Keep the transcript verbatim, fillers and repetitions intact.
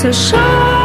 To shine.